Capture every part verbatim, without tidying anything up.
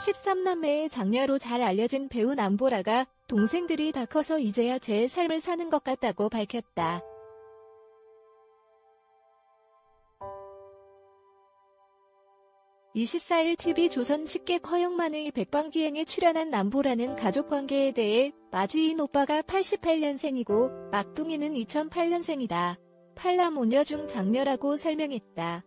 십삼 남매의 장녀로 잘 알려진 배우 남보라가 동생들이 다 커서 이제야 제 삶을 사는 것 같다고 밝혔다. 이십사 일 티비조선 식객 허영만의 백방기행에 출연한 남보라는 가족관계에 대해 마지인 오빠가 팔십팔 년생이고 막둥이는 이천팔 년생이다. 팔남오녀 중 장녀라고 설명했다.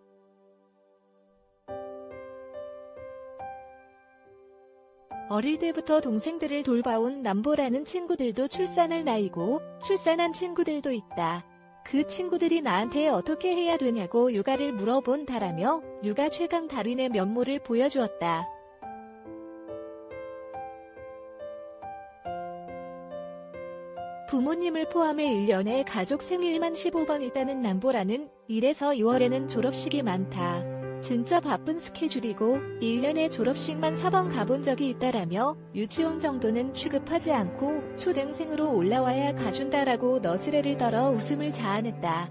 어릴 때부터 동생들을 돌봐온 남보라는 친구들도 출산할 나이고 출산한 친구들도 있다. 그 친구들이 나한테 어떻게 해야 되냐고 육아를 물어본다라며 육아 최강 달인의 면모를 보여주었다. 부모님을 포함해 일 년에 가족 생일만 십오 번 있다는 남보라는 일에서 이월에는 졸업식이 많다. 진짜 바쁜 스케줄이고 일 년에 졸업식만 네 번 가본 적이 있다라며 유치원 정도는 취급하지 않고 초등생으로 올라와야 가준다라고 너스레를 떨어 웃음을 자아냈다.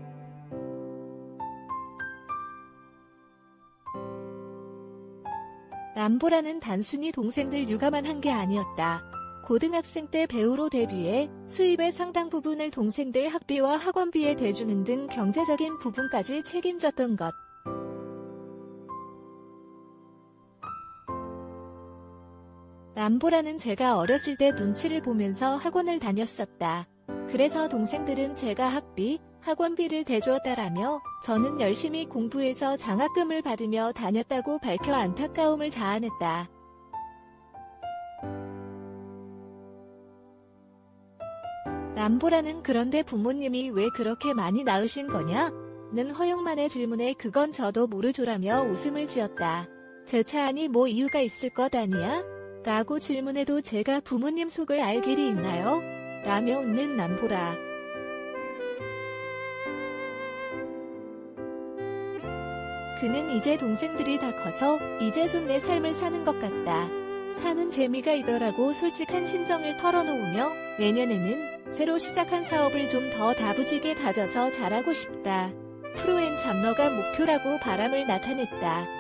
남보라는 단순히 동생들 육아만 한 게 아니었다. 고등학생 때 배우로 데뷔해 수입의 상당 부분을 동생들 학비와 학원비에 대주는 등 경제적인 부분까지 책임졌던 것. 남보라는 제가 어렸을 때 눈치를 보면서 학원을 다녔었다. 그래서 동생들은 제가 학비, 학원비를 대주었다라며 저는 열심히 공부해서 장학금을 받으며 다녔다고 밝혀 안타까움을 자아냈다. 남보라는 그런데 부모님이 왜 그렇게 많이 낳으신 거냐? 는 허영만의 질문에 그건 저도 모르죠라며 웃음을 지었다. 제 차안이 뭐 이유가 있을 것 아니야? 라고 질문해도 제가 부모님 속을 알 길이 있나요? 라며 웃는 남보라. 그는 이제 동생들이 다 커서 이제 좀 내 삶을 사는 것 같다. 사는 재미가 있더라고 솔직한 심정을 털어놓으며 내년에는 새로 시작한 사업을 좀 더 다부지게 다져서 잘하고 싶다. 프로엔 잡너가 목표라고 바람을 나타냈다.